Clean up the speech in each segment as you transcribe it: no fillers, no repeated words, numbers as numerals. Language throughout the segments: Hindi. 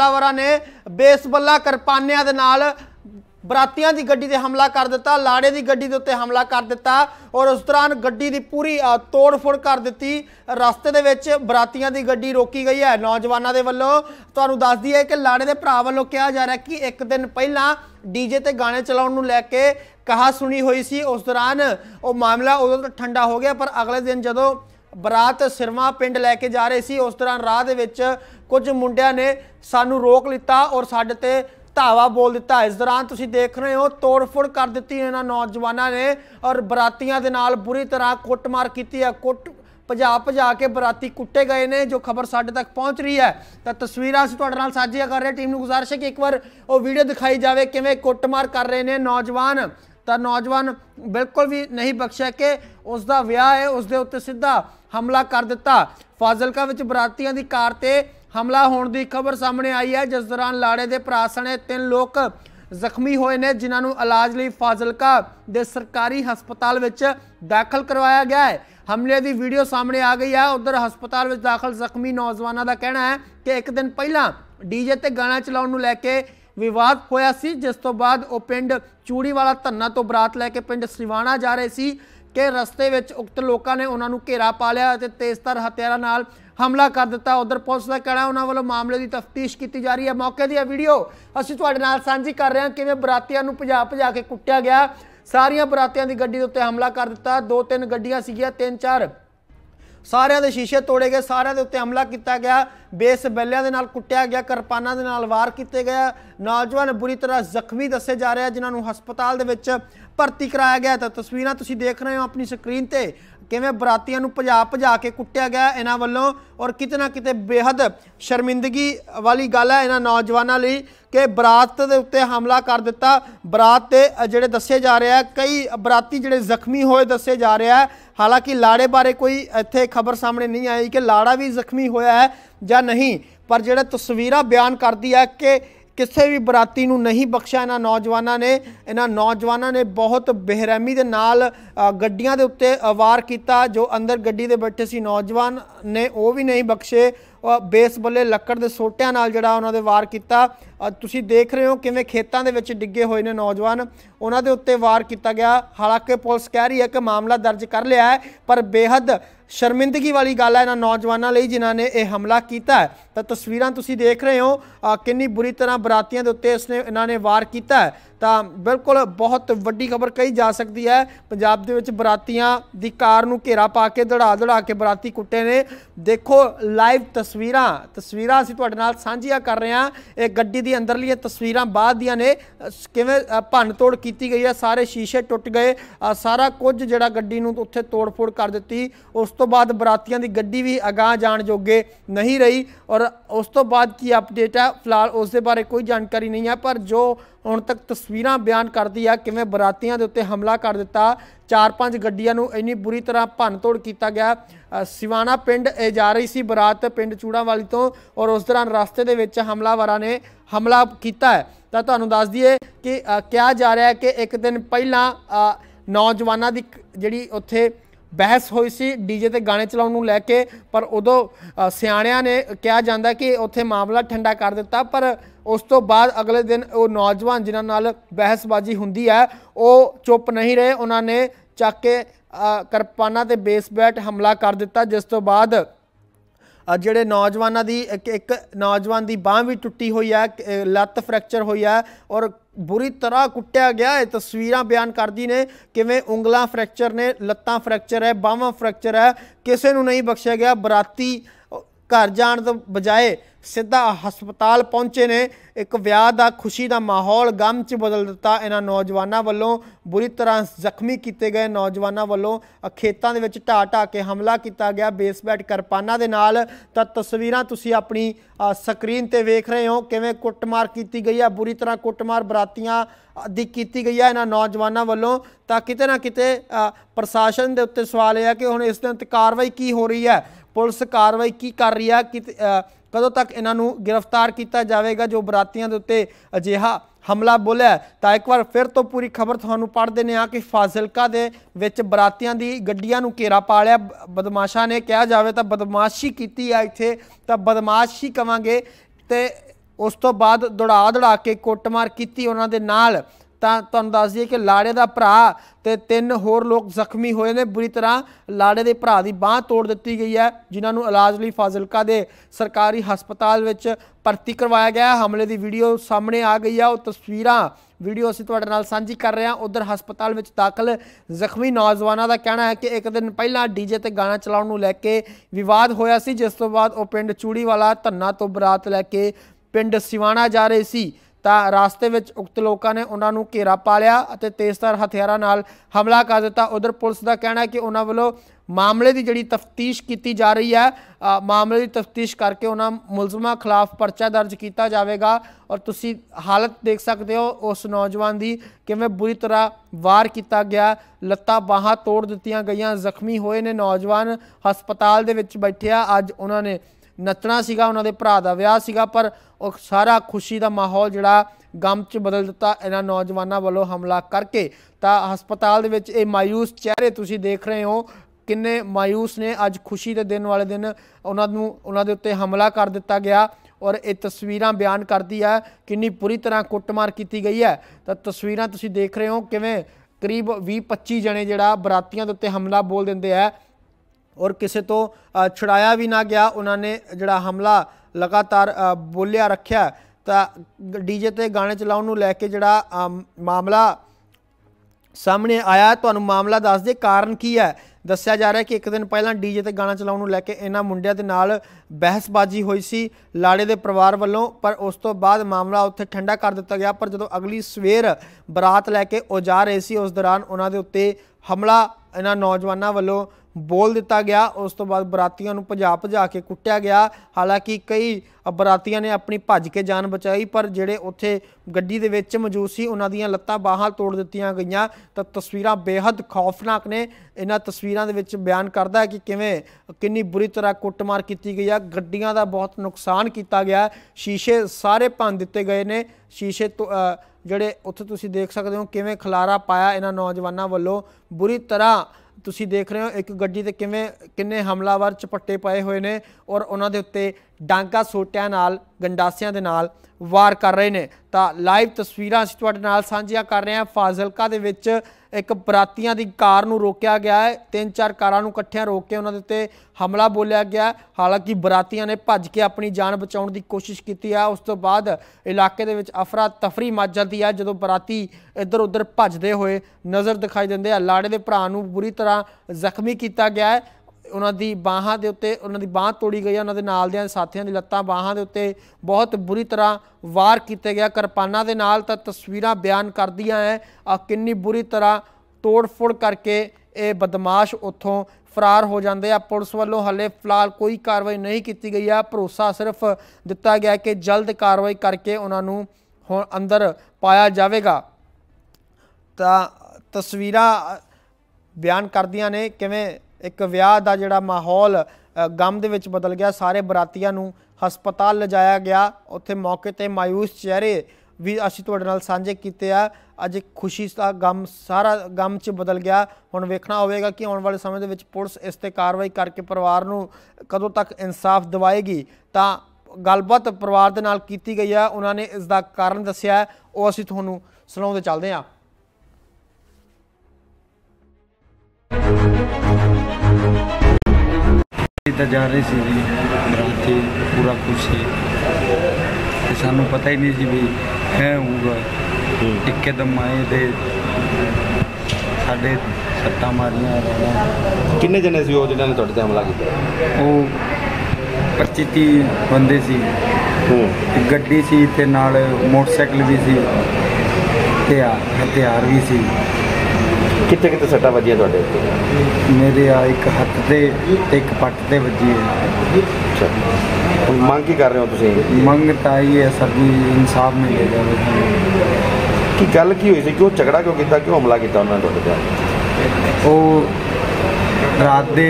हमलावरों ने बेसबल्ला किरपानियां दे नाल बरातियां की गड्डी से हमला कर दिता, लाड़े की गड्डी के उत्ते हमला कर दिता और उस दौरान गड्डी की पूरी तोड़ फोड़ कर दी। रस्ते दे विच बरातियां की गड्डी रोकी गई है नौजवानों के वलों। तुहानूं दस दईए कि लाड़े के भरा वलों कहा जा रहा है कि एक दिन पहला डीजे ते गाने चलाउण नूं लैके कहा सुनी हुई सी। उस दौरान वो मामला उदों तो ठंडा हो गया, पर अगले दिन जदों बरात सिरवा पिंड लैके जा रहे सी उस दौरान राह दे विच कुछ मुंडियां ने सानू रोक लिता और साडे ते धावा बोल दिता। इस दौरान तुसीं देख रहे हो तोड़ फोड़ कर दी इन्हां नौजवानों ने और बरातियां दे नाल बुरी तरह कुटमार कीती है। भजा भजा के बराती कुट्टे गए ने, जो खबर साढ़े तक पहुँच रही है तो तस्वीर अं साझिया कर रहे। टीम को गुजारिश है कि एक बार वो वीडियो दिखाई जाए किवें कुटमार कर रहे हैं नौजवान। तो नौजवान बिल्कुल भी नहीं बख्शा कि उसका विआह है उसके उत्ते सीधा हमला कर दिता। फाजिलका विच बरातियां दी कार ते हमला होने की खबर सामने आई है, जिस दौरान लाड़े के भरा सने 3 लोग जख्मी होए ने, जिन्होंने इलाज लिए फाजिलका दे सरकारी हस्पताल विच दाखिल करवाया गया है। हमले की वीडियो सामने आ गई है। उधर हस्पताल में दाखिल जख्मी नौजवानों का कहना है कि एक दिन पहला डीजे ते गाना चलाउण नूं लैके विवाद होया सी, जिस तो बाद वो पिंड चूड़ी वाला धन्ना तो बरात लैके पिंड सिवाणा जा रहे सी कि रस्ते विच उक्त लोगों ने उन्होंने घेरा पा लिया ते तेजधार हथियारों नाल हमला कर दिता। उधर पुलिस का कहना है उन्होंने वालों मामले की तफ्तीश की जा रही है। मौके दी वीडियो असीं तुहाडे नाल सांझी कर रहे हैं किवें बरातियां नूं भजा भजा के कुट्टिया गया, सारिया बरातियां की गड्डी उत्ते हमला कर दिता। 2-3 गड्डियां सीगियां, 3-4 सारिया के शीशे तोड़े गए, सारिया के उत्ते हमला किया गया, बेसबल्लियां दे नाल कुट्टिया गया, किरपानां दे नाल वार किए गए। नौजवान बुरी तरह जख्मी दसे जा रहे हैं, जिन्होंने हस्पताल दे विच भर्ती कराया गया। तो तस्वीरां तुसीं देख रहे हो अपनी स्क्रीन ते किवें बरातियां नूं भजा भजा के कुट्टिया गया इन्हां वल्लों। और किते ना किते बेहद शर्मिंदगी वाली गल है इन्हां नौजवानों लई कि बरात दे उत्ते हमला कर दिता। बरात दे जिहड़े दसे जा रहे हैं कई बराती जिहड़े जख्मी होए दसे जा रहे हैं। हालांकि लाड़े बारे कोई इत्थे खबर सामने नहीं आई कि लाड़ा भी जख्मी होया है या नहीं, पर जिहड़े तस्वीरां बयान करदी है कि किसी भी बराती नूं नहीं बख्शा इन्हां नौजवानों ने। इन्हां नौजवानों ने बहुत बेरहमी दे नाल गड्डियां दे उत्ते वार कीता, जो अंदर गड्डी दे बैठे सी नौजवान ने वो भी नहीं बख्शे। बेस बल्ले लक्कड़ दे सोटियां नाल जिहड़ा उन्हां दे वार कीता। तुसीं देख रहे हो किवें खेतां दे विच डिग्गे होए ने नौजवान, उन्हां दे उत्ते वार कीता गया। हालांकि पुलिस कह रही है कि मामला दर्ज कर लिया है, पर बेहद शर्मिंदगी वाली गल है इन्हां नौजवानों लई जिन्होंने यह हमला किया। तो तस्वीरां तुसीं देख रहे हो कितनी बुरी तरह बरातियां दे उत्ते इसने इन्होंने वार किया। तो बिल्कुल बहुत वड्डी खबर कही जा सकती है। पंजाब दे विच बरातियां दी कार नूं घेरा पा के दड़ा दड़ा के बराती कुट्टे ने। देखो लाइव तस्वीरां असीं तुहाडे नाल सांझियां कर रहे हैं। एक गड्डी दी अंदरलियां तस्वीरां बाद दियां ने किवें भन्न तोड़ कीती गई है, सारे शीशे टुट गए, सारा कुछ जिहड़ा गड्डी नूं उत्थे तोड़ फोड़ कर दित्ती। उस तो बाद बरातियां दी गड्डी भी अगाह जाण जोगे नहीं रही। और उस तो बाद की अपडेट है फिलहाल उसके बारे कोई जानकारी नहीं है, पर जो हुण तक तस्वीरां बयान करदी है किवें बरातियां दे उत्ते हमला कर दिता। 4-5 गड्डियां नूं इन्नी बुरी तरह भन्न तोड़ किया गया। सिवाणा पिंड जा रही सी बरात पिंड चूड़ा वाली तो, और उस दौरान रास्ते दे विच हमलावरां ने हमला किया है। तां तुहानूं दस दईए कि कहा जा रहा है कि एक दिन पहलां नौजवानां दी जिहड़ी उत्थे बहस हुई सी डीजे ते गाने चलाउण नूं लैके, पर उदों सियाणियां ने कहा जांदा कि उत्थे मामला ठंडा कर दिता। पर उस तो बाद अगले दिन वो नौजवान जिन्हां नाल बहसबाजी हुंदी है वो चुप नहीं रहे, उन्होंने चक के किरपानां ते बेसबैट हमला कर दिता, जिस तो बाद ਜਿਹੜੇ नौजवानों की एक नौजवान की बाँह भी टुटी हुई है, लत्त फ्रैक्चर हुई है और बुरी तरह कुट्टिया गया है। तस्वीरां बयान करदी ने किवें उंगलां फ्रैक्चर ने, लत्तां फ्रैक्चर है, बाँह फ्रैक्चर है, किसी नूं नहीं बख्शिया गया। बराती घर जाण तों बजाए सीधा हस्पताल पहुँचे ने। एक विआह दा खुशी दा माहौल गम च बदल दिता। इन्हां नौजवानों वालों बुरी तरह जख्मी किए गए, नौजवानों वालों खेतों के ढा ढा के हमला किया गया बेसबैट किरपानां दे नाल। तां तस्वीरां तुसीं अपनी स्क्रीन ते वेख रहे हो किवें कुटमार की गई है, बुरी तरह कुटमार बरातियां दी की गई है इन्हां नौजवानों वालों। तां किते ना किते प्रशासन के उत्ते सवाल यह है कि हुण इस दे कार्रवाई की हो रही है, पुलिस कार्रवाई की कर रही है, कि कदों तक इन्हों गिरफ्तार किया जाएगा जो बरातियों के उत्ते अजिहा हमला बोलिया। तो एक बार फिर तो पूरी खबर थानू पढ़ देने आ कि फाजिलका दे विच बरातियां दी गड्डियां नू घेरा पा लिया बदमाशा ने। कहा जाए तो बदमाशी की है इत्थे, तो बदमाशी कवांगे तो उस तो बाद दौड़ा दौड़ा के कुटमार की उन्होंने नाल। ਤੁਹਾਨੂੰ दस दिए कि लाड़े का भरा तो 3 होर लोग जख्मी होए ने। बुरी तरह लाड़े के भरा की बाँह तोड़ दी गई है, जिन्होंने इलाज लिए फाजिलका के सरकारी हस्पताल भर्ती करवाया गया। हमले की वीडियो सामने आ गई है, वो तस्वीर वीडियो असीं तुहाडे नाल सांझी कर रहे हैं। उधर हस्पताल में दाखिल जख्मी नौजवानों का कहना है कि एक दिन पहला डीजे ते गाना चलाउण नूं लैके विवाद होया सी, जिस तो बाद वो पिंड चूड़ी वाला धन्ना तो बरात लैके पिंड सिवाणा जा रहे सी। रास्ते में उक्त लोगों ने उन्होंने घेरा पा लिया, तेजधार हथियारों नाल हमला कर दिता। उधर पुलिस का कहना है कि उन्होंने वालों मामले की जी तफ्तीश की जा रही है। मामले की तफ्तीश करके उन्होंने मुलजमान खिलाफ़ परचा दर्ज किया जाएगा। और तुसी हालत देख सकते हो उस नौजवान की किवें बुरी तरह वार किया गया, लत्तां बाहां तोड़ दित्तियां गईयां, जख्मी होए ने नौजवान। हस्पताल दे विच बैठे आ, अज उन्होंने नचना सीगा, उन्होंने भरा का विआह सीगा, पर सारा खुशी का माहौल जिहड़ा गम च बदल दिता इन्हां नौजवानों वालों हमला करके। तो हस्पताल दे विच ये मायूस चेहरे तुसी देख रहे हो, किन्ने मायूस ने। अज खुशी के दिन वाले दिन उन्होंने उत्ते हमला कर दिता गया और ये तस्वीरां बयान करती है किन्नी पूरी तरह कुटमार की गई है। तो तस्वीरां तुसी देख रहे हो किवें करीब 20-25 जने जिहड़ा बरातियां दे उत्ते हमला बोल दिंदे है और किसी तो छुड़ाया भी ना गया। उन्होंने जड़ा हमला लगातार बोलिया रखा। तो डीजे ते गाने चलाउण नूं लैके जड़ा मामला सामने आया, तुहानूं मामला दस दे कारण की है। दस्या जा रहा है कि एक दिन पहला डीजे ते गाना चलाउण नूं लैके इन्हां मुंडियां दे नाल बहसबाजी हुई सी लाड़े दे परिवार वालों, पर उस तो बाद मामला उत्थे ठंडा कर दिता गया। पर जदों अगली सवेर बरात लैके ओ जा रहे सी, उस दौरान उन्हां दे उत्ते हमला इन्हां नौजवानां वालों बोल दिता गया। उस तो बाद बरातियों को भजा भजा के कुटिया गया। हालांकि कई बरातियों ने अपनी भज के जान बचाई, पर जिहड़े उत्थे गड्डी दे विच मौजूद सी उन्हां दियां लत्तां बाहां तोड़ दित्तियां गईयां। तो तस्वीरां बेहद खौफनाक ने। इन्हां तस्वीरां दे विच बयान करदा है कि किवें किन्नी बुरी तरह कुटमार कीती गई है। गड्डियां दा बहुत नुकसान कीता गया, शीशे सारे भंन दित्ते गए ने। शीशे तो जिहड़े उत्थे तुसीं देख सकदे हो किवें खलारा पाया इन्हां नौजवानां वल्लों। बुरी तरह तुसी देख रहे हो एक गड्डी ते किन्ने हमलावर चपट्टे पाए हुए ने और उन्हां दे उत्ते डांगा सोटियां नाल गंडासियां दे नाल वार कर रहे ने। तां लाइव तस्वीरां असीं तुहाडे नाल सांझियां कर रहे हां। फाजिलका दे विच एक बरातियां दी कार नूं रोकिया गया है, 3-4 कारां नूं इकट्ठियां रोक के उन्हां दे उत्ते हमला बोलिया गया। हालांकि बरातियां ने भज के अपनी जान बचाउण दी कोशिश कीती है। उस तों बाद इलाके दे विच अफरा तफरी मच जाती है, जदों बराती इधर उधर भजदे होए नज़र दिखाई दिंदे आ। लाड़े दे भरा नूं बुरी तरह जख्मी किया गया है, उन्हां दी बाहां दे उत्ते उन्हां दी बांह तोड़ी गई है, उन्हां दे नाल दे साथियां दी लत्तां बाहां दे उत्ते बहुत बुरी तरह वार कीते गया किरपानां दे नाल। तां तस्वीरां बयान करदियां है किन्नी बुरी तरह तोड़ फोड़ करके ये बदमाश उत्थों फरार हो जाते हैं। पुलिस वालों हाले फिलहाल कोई कार्रवाई नहीं की गई है, भरोसा सिर्फ दिता गया कि जल्द कार्रवाई करके उन्होंने हुण अंदर पाया जाएगा। तां तस्वीरां बयान करदियां ने किवें एक विआह दा जिहड़ा माहौल गम दे विच बदल गया। सारे बरातियां नूं हस्पताल लिजाया गया, उत्थे मौके ते मायूस चेहरे भी असीं तुहाडे नाल सांझे कीते आ। अज खुशी दा गम सारा गम च बदल गया। हुण वेखना होवेगा कि आउण वाले समय दे विच पुलिस इस ते कार्रवाई करके परिवार नूं कदों तक इंसाफ दिवाएगी। तां गलबात परिवार दे नाल कीती गई आ, उन्हां ने इस दा कारण दस्सिआ, ओह असीं तुहानूं सुणाउंदे चलदे आ। जा रहे थे जी बराती पूरा कुछ है, सानू पता ही नहीं जी भी है होगा। एकदम आए दे साढ़े सट्टा मारिया। किन्ने जने से जिन्होंने थोड़े से हमला किया? वो 25-30 बंदे सी, गड्डी सी ते नाल मोटरसाइकिल भी सी, हथियार भी सी। कितने कितने सट्टा वजिया थोड़े? मेरे एक हथ से एक पट से वजी है। अच्छा, मांग की कर रहे हो तुसीं? मंग तो आई है सबू इंसाफ मिलेगा। कि गल की हुई सी, क्यों झगड़ा क्यों किया, क्यों हमला किया उन्होंने थोड़े? वो रात दे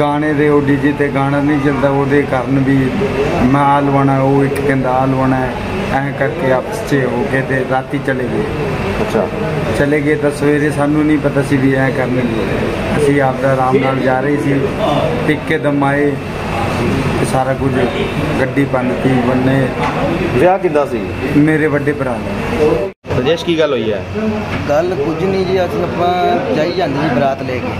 गाने दे डीजे ते गाना नहीं चलता, वो कारण भी मैं आ लवाना, वो एक कहता आ लवाना है, ऐ करके आपस च हो गए थे, राती चले गए। अच्छा, चले गए तो सवेरे सानू नहीं पता सी भी ऐ करने। असी आपका आराम नाल जा रहे थे, एकदम आए सारा कुछ गड्डी बंद थी बने ब्याह किदा सी मेरे बड़े भरा राजेश की गल हुई है। गल कुछ नहीं जी, असं आप जाई जाते जी बरात लेके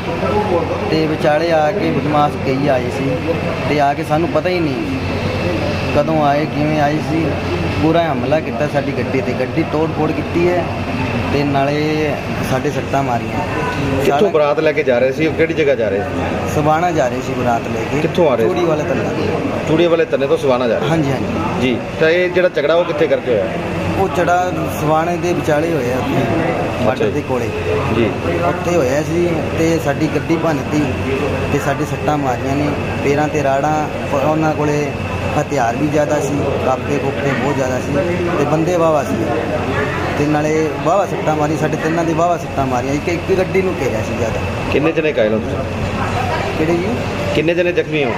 ते विचाले आके बदमाश कई आए सी ते आके सानू पता ही नहीं कदों आए किवें आए सी। पूरा हमला किया साडी गड्डी ते, गड्डी तोड़ फोड़ की है ते नाले साढ़े सट्टा मारिया। कितों बरात लेके जा रहे सी, किहड़ी जगह जा रहे सी? सवाना जा रहे सी बरात लेके। कितों आ रहे? चूड़ी वाले तने। चूड़ी वाले तने तो सवाना जा रहे? हाँ जी हाँ जी जी। तो ये जिहड़ा झगड़ा वो कित्थे करके होया? वो झगड़ा सवाने के विचाले होया वाटर के कोले जी, उत्थे होया सी ते साडी गड्डी भनती ते साढ़े सट्टा मारिया ने। पैरां ते राड़ा उन्हां कोले हथियार भी ज़्यादा सी, कापे कोपे बहुत ज़्यादा सी ते बंदे वाहवा सी ते नाले वाहवा सट्टा मारी साढ़े तिना की वाहवा सट्टा मारिया। एक एक गड्डी में घेरिया सी ज़्यादा। किन्ने जने घायल हो तुसीं? किहड़े जी किन्ने जने जख्मी हो?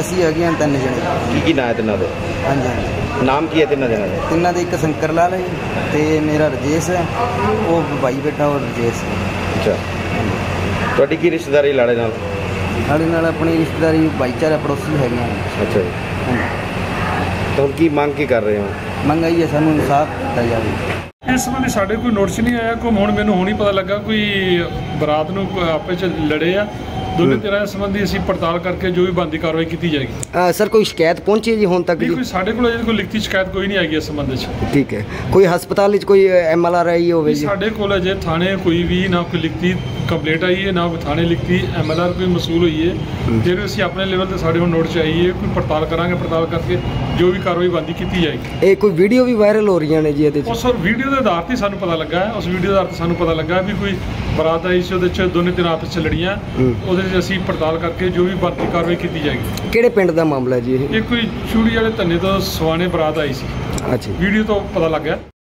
असीं हैगे तीन जने। की नाम है तिना दे? हाँ जी हाँ जी। नाम की है तिना जने का? तिना दे एक शंकर लाल है ते मेरा राजेश है, वो भाई बेटा और राजेश। अच्छा, तुहाडी की रिश्तेदारी लाड़े नाल? लाड़े नाल अपनी रिश्तेदारी भाईचारा पड़ोसी है। अच्छा जी। तो उनकी मांग की कर रहे हो? मंग आई है सानू इंसाफ दिता जाए। इस संबंधी साढ़े कोई नोटिस नहीं आया। घूम हूँ मैंने हूँ ही पता लगा कोई बरात नूं आपे च लड़े आ दोनों तरह संबंधी। असी पड़ताल करके जो भी बनती कार्रवाई की जाएगी। सर कोई शिकायत पहुंची है जी हुण तक? कोई साढ़े को कोई लिखती शिकायत कोई नहीं आई इस संबंध में। ठीक है, कोई हस्पताल कोई MLR आई हो? साढ़े को अजे थाने कोई भी ना कोई लिखती कंप्लेंट आई है ना कोई थाने लिखती MLR कोई मसूल हुई है। फिर असी अपने लेवल से साढ़े को नोटिस आई है, कोई पड़ताल करांगे, पड़ताल करके जो भी कार्रवाई बनती की जाएगी। कोई वीडियो भी वायरल हो रही है जी? उस वीडियो के आधार से सानू पता लगा है, उस वीडियो के आधार से सानू पता लगा भी कोई बरात आई से उहदे दोनों तीन आपस च लड़ियां। असीं पड़ताल करके जो भी बनती कार्रवाई की जाएगी। किहड़े पिंड का मामला जी? ये कोई चूड़ी वाले धन्ने तो सवाने बरात आई सी। अच्छा, वीडियो तो पता लग गया।